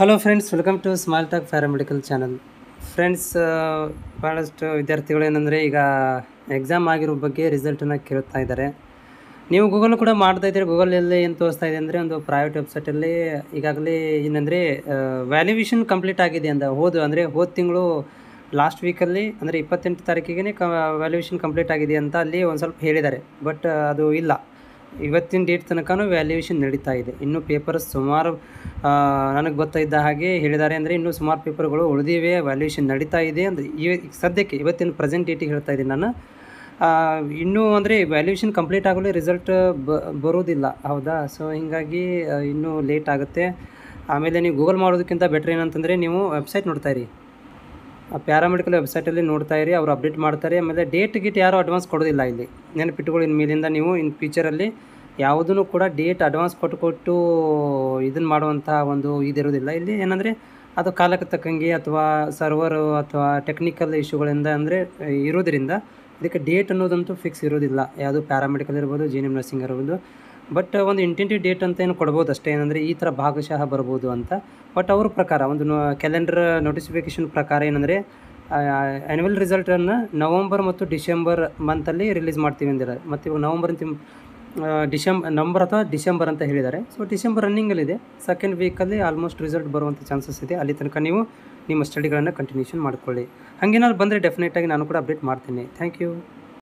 Hello friends, welcome to SmileTalk Paramedical Channel. Friends, ಭಾಳಷ್ಟು ವಿದ್ಯಾರ್ಥಿಗಳು ಏನಂದ್ರೆ ಈಗ ಎಕ್ಸಾಮ್ ಆಗಿರೋ ಬಗ್ಗೆ ರಿಸಲ್ಟ್ ಅನ್ನು ಕೇಳ್ತಾ ಇದ್ದಾರೆ. ನೀವು ಗೂಗಲ್ ಕೂಡ ಮಾಡ್ತಾ ಇದ್ದೀರಾ. ಗೂಗಲ್ ಅಲ್ಲಿ ಏನು ತೋರಿಸ್ತಾ ಇದೆ ಅಂದ್ರೆ ಒಂದು ಪ್ರೈವೇಟ್ ವೆಬ್ಸೈಟ್ ಅಲ್ಲಿ ಈಗಾಗಲೇ ಏನಂದ್ರೆ ವ್ಯಾಲ್ಯೂಯೇಷನ್ ಕಂಪ್ಲೀಟ್ ಆಗಿದೆ ಅಂತ ಹೋದ ತಿಂಗಳು ಲಾಸ್ಟ್ ವೀಕ್ ಅಲ್ಲಿ ಅಂದ್ರೆ 28 ತಾರೀಕಿಗೆ ವ್ಯಾಲ್ಯೂಯೇಷನ್ ಕಂಪ್ಲೀಟ್ ಆಗಿದೆ ಅಂತ ಅಲ್ಲಿ ಒಂದು ಸ್ವಲ್ಪ ಹೇಳಿದ್ದಾರೆ. ಬಟ್ ಅದು ಇಲ್ಲ, ಇವತ್ತಿನ ಡೇಟ್ ತನಕನೂ ವ್ಯಾಲ್ಯೂಯೇಷನ್ ನಡೀತಾ ಇದೆ. ಇನ್ನೂ ಪೇಪರ್ ಸುಮಾರು ನನಗೆ ಗೊತ್ತಿದ್ದ ಹಾಗೆ ಹೇಳಿದ್ದಾರೆ ಅಂದರೆ ಇನ್ನೂ ಸುಮಾರು ಪೇಪರ್ಗಳು ಉಳಿದಿವೆ, ವ್ಯಾಲ್ಯೂಯೇಷನ್ ನಡೀತಾ ಇದೆ ಅಂದರೆ ಈ ಸದ್ಯಕ್ಕೆ ಇವತ್ತಿನ ಪ್ರೆಸೆಂಟ್ ಡೇಟಿಗೆ ಹೇಳ್ತಾ ಇದ್ದೀನಿ ನಾನು. ಇನ್ನೂ ಅಂದರೆ ವ್ಯಾಲ್ಯೂಯೇಷನ್ ಕಂಪ್ಲೀಟ್ ಆಗಲೂ ರಿಸಲ್ಟ್ ಬರೋದಿಲ್ಲ, ಹೌದಾ? ಸೊ ಹೀಗಾಗಿ ಇನ್ನೂ ಲೇಟ್ ಆಗುತ್ತೆ. ಆಮೇಲೆ ನೀವು ಗೂಗಲ್ ಮಾಡೋದಕ್ಕಿಂತ ಬೆಟ್ರ್ ಏನಂತಂದರೆ ನೀವು ವೆಬ್ಸೈಟ್ ನೋಡ್ತಾ ಇರಿ, ಪ್ಯಾರಾಮೆಡಿಕಲ್ ವೆಬ್ಸೈಟಲ್ಲಿ ನೋಡ್ತಾ ಇರಿ, ಅವರು ಅಪ್ಡೇಟ್ ಮಾಡ್ತಾರೆ. ಆಮೇಲೆ ಡೇಟ್ ಗಿಟ್ ಯಾರೂ ಅಡ್ವಾನ್ಸ್ ಕೊಡೋದಿಲ್ಲ. ಇಲ್ಲಿ ನೆನಪಿಟ್ಟುಗಳು ಇನ್ನು ಮೇಲಿಂದ ನೀವು ಇನ್ನು ಫ್ಯೂಚರಲ್ಲಿ ಯಾವುದೂ ಕೂಡ ಡೇಟ್ ಅಡ್ವಾನ್ಸ್ ಕೊಟ್ಟು ಇದನ್ನು ಮಾಡುವಂಥ ಒಂದು ಇದಿರೋದಿಲ್ಲ. ಇಲ್ಲಿ ಏನಂದರೆ ಅದು ಕಾಲಕ್ಕೆ ತಕ್ಕಂಗೆ ಅಥವಾ ಸರ್ವರು ಅಥವಾ ಟೆಕ್ನಿಕಲ್ ಇಶ್ಯೂಗಳಿಂದ ಅಂದರೆ ಇರೋದ್ರಿಂದ ಇದಕ್ಕೆ ಡೇಟ್ ಅನ್ನೋದಂತೂ ಫಿಕ್ಸ್ ಇರೋದಿಲ್ಲ. ಯಾವುದು ಪ್ಯಾರಾಮೆಡಿಕಲ್ ಇರ್ಬೋದು, ಜಿನಿಮ್ ನರ್ಸಿಂಗ್ ಇರ್ಬೋದು, ಬಟ್ ಒಂದು ಇಂಟೆಂಟಿವ್ ಡೇಟ್ ಅಂತ ಏನು ಕೊಡ್ಬೋದು ಅಷ್ಟೇ. ಏನಂದರೆ ಈ ಥರ ಭಾಗಶಃ ಬರ್ಬೋದು ಅಂತ. ಬಟ್ ಅವ್ರ ಪ್ರಕಾರ ಒಂದು ಕ್ಯಾಲೆಂಡರ್ ನೋಟಿಫಿಕೇಷನ್ ಪ್ರಕಾರ ಏನಂದರೆ ಆ್ಯನ್ಯುವಲ್ ರಿಸಲ್ಟನ್ನು ನವಂಬರ್ ಮತ್ತು ಡಿಸೆಂಬರ್ ಮಂತಲ್ಲಿ ರಿಲೀಸ್ ಮಾಡ್ತೀವಿ ಅಂದಿದ್ದಾರೆ. ಮತ್ತು ಇವಾಗ ನವಂಬರ್ ಅಥವಾ ಡಿಸೆಂಬರ್ ಅಂತ ಹೇಳಿದ್ದಾರೆ. ಸೊ ಡಿಸೆಂಬರ್ ರನ್ನಿಂಗಲ್ಲಿದೆ, ಸೆಕೆಂಡ್ ವೀಕಲ್ಲಿ ಆಲ್ಮೋಸ್ಟ್ ರಿಸಲ್ಟ್ ಬರುವಂಥ ಚಾನ್ಸಸ್ ಇದೆ. ಅಲ್ಲಿ ತನಕ ನೀವು ನಿಮ್ಮ ಸ್ಟಡಿಗಳನ್ನು ಕಂಟಿನ್ಯೂಷನ್ ಮಾಡ್ಕೊಳ್ಳಿ. ಹಾಗೇನಾದ್ರು ಬಂದರೆ ಡೆಫಿನೆಟಾಗಿ ನಾನು ಕೂಡ ಅಪ್ಡೇಟ್ ಮಾಡ್ತೀನಿ. Thank you.